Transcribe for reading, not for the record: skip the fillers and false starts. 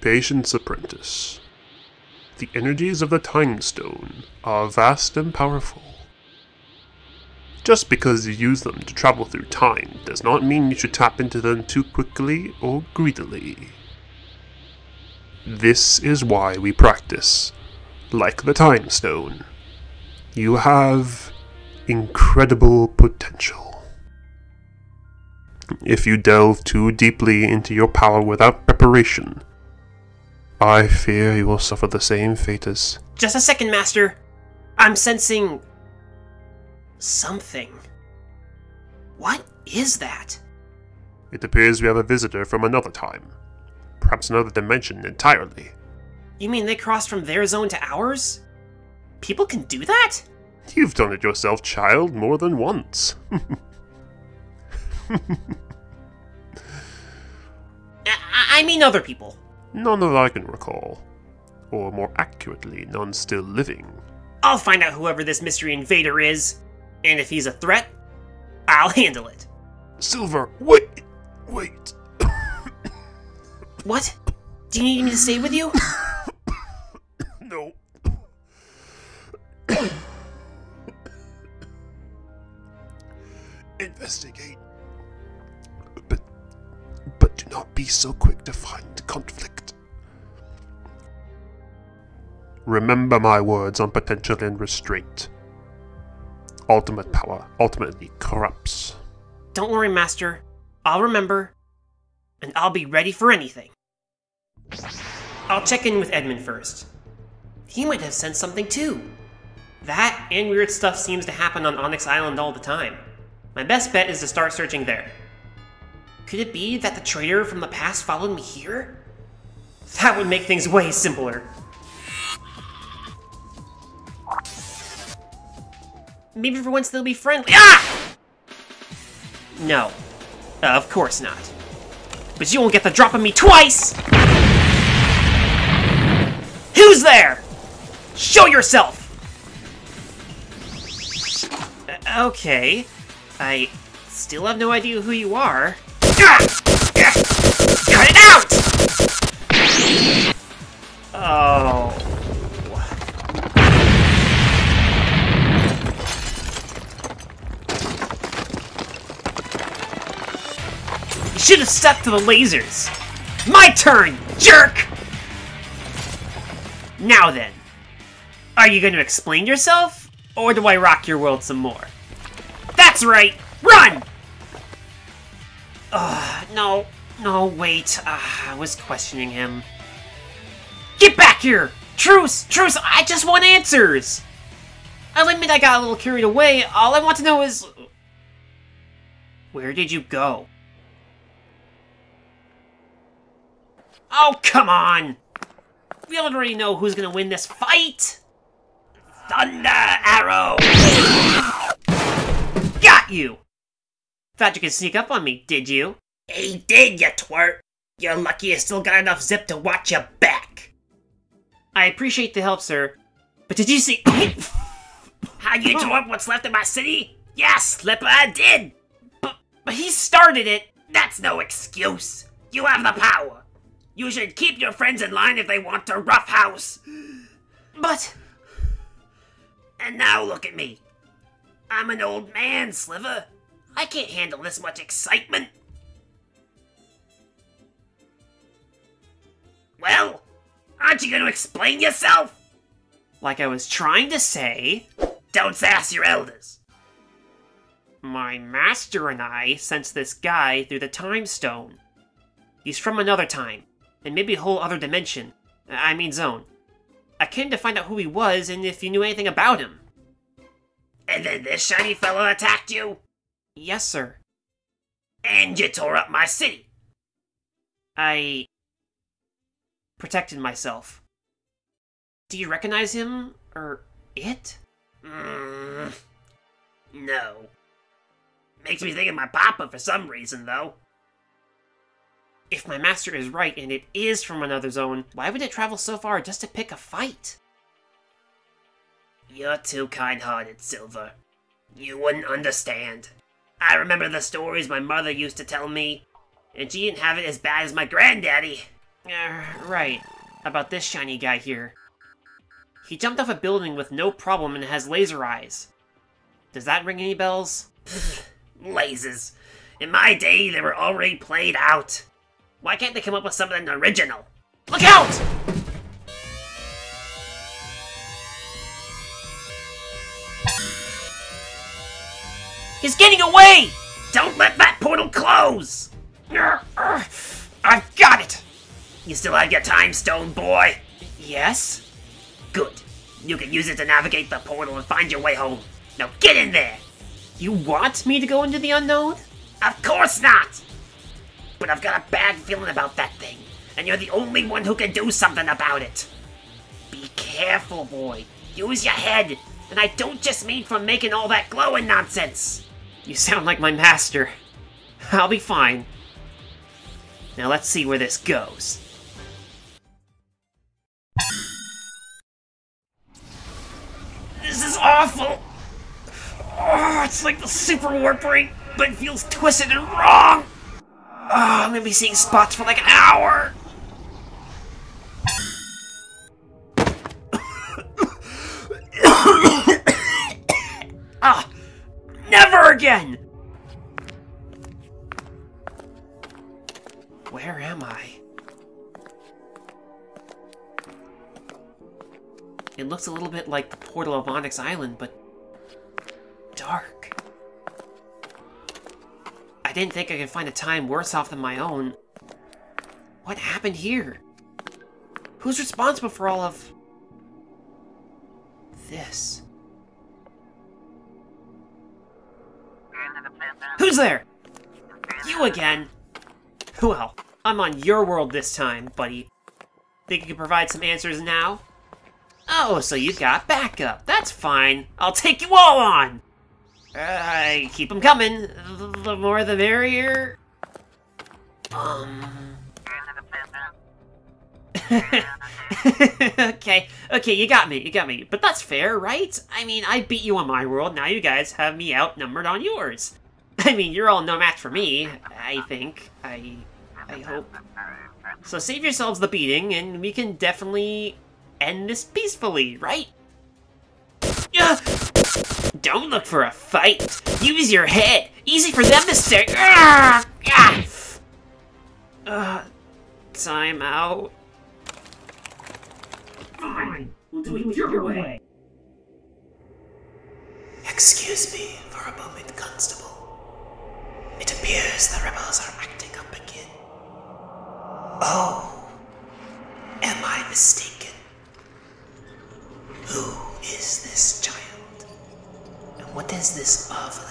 Patience Apprentice. The energies of the Time Stone are vast and powerful. Just because you use them to travel through time does not mean you should tap into them too quickly or greedily. This is why we practice, like the Time Stone. You have incredible potential. If you delve too deeply into your power without preparation, I fear you will suffer the same fate as... Just a second, Master! I'm sensing... something. What is that? It appears we have a visitor from another time. Perhaps another dimension entirely. You mean they crossed from their zone to ours? People can do that? You've done it yourself, child, more than once. I mean other people. None that I can recall. Or more accurately, none still living. I'll find out whoever this mystery invader is. And if he's a threat, I'll handle it. Silver, wait. What? Do you need me to stay with you? No. Investigate. But do not be so quick to find conflict. Remember my words on potential and restraint. Ultimate power ultimately corrupts. Don't worry, Master. I'll remember, and I'll be ready for anything. I'll check in with Edmund first. He might have sensed something too. That and weird stuff seems to happen on Onyx Island all the time. My best bet is to start searching there. Could it be that the traitor from the past followed me here? That would make things way simpler. Maybe for once they'll be friendly. Ah! No. Of course not. But you won't get the drop on me twice! Who's there? Show yourself! Okay. I still have no idea who you are. Cut it out! Oh... should have stuck to the lasers. My turn, jerk! Now then, are you going to explain yourself, or do I rock your world some more? That's right, run! No, wait, I was questioning him. Get back here! Truce, I just want answers! I'll admit I got a little carried away, all I want to know is... where did you go? Oh, come on! We already know who's gonna win this fight! Thunder Arrow! Got you! Thought you could sneak up on me, did you? He did, you twert! You're lucky you still got enough zip to watch your back! I appreciate the help, sir, but did you see- How you tore up what's left of my city? Yes, Slipper, I did! But he started it! That's no excuse! You have the power! You should keep your friends in line if they want to roughhouse. But... and now look at me. I'm an old man, Sliver. I can't handle this much excitement. Well, aren't you going to explain yourself? Like I was trying to say... don't sass your elders. My master and I sensed this guy through the Time Stone. He's from another time. And maybe a whole other dimension. I mean zone. I came to find out who he was and if you knew anything about him. And then this shiny fellow attacked you? Yes, sir. And you tore up my city. I... protected myself. Do you recognize him? Or it? No. Makes me think of my papa for some reason, though. If my master is right, and it is from another zone, why would it travel so far just to pick a fight? You're too kind-hearted, Silver. You wouldn't understand. I remember the stories my mother used to tell me, and she didn't have it as bad as my granddaddy. Right. How about this shiny guy here? He jumped off a building with no problem and has laser eyes. Does that ring any bells? Lasers. In my day, they were already played out. Why can't they come up with something original? Look out! He's getting away! Don't let that portal close! I've got it! You still have your Time Stone, boy? Yes? Good. You can use it to navigate the portal and find your way home. Now get in there! You want me to go into the unknown? Of course not! But I've got a bad feeling about that thing, and you're the only one who can do something about it. Be careful, boy. Use your head, and I don't just mean from making all that glowing nonsense. You sound like my master. I'll be fine. Now let's see where this goes. This is awful! Oh, it's like the Super Warp Ring, but it feels twisted and wrong! Oh, I'm gonna be seeing spots for like an hour! Ah! Never again! Where am I? It looks a little bit like the portal of Onyx Island, but dark. I didn't think I could find a time worse off than my own. What happened here? Who's responsible for all of this? Who's there? You again? Well, I'm on your world this time, buddy. Think you can provide some answers now? Oh, so you got backup. That's fine. I'll take you all on! I keep them coming. The more the merrier. Okay, you got me. But that's fair, right? I mean, I beat you on my world, now you guys have me outnumbered on yours. I mean, you're all no match for me, I think. I hope. So save yourselves the beating, and we can definitely end this peacefully, right? Don't look for a fight! Use your head! Easy for them to stare! Time out. Fine, we'll do it your way. Excuse me for a moment, Constable. It appears the rebels are acting up again. Oh, am I mistaken? Who is this child? And what is this of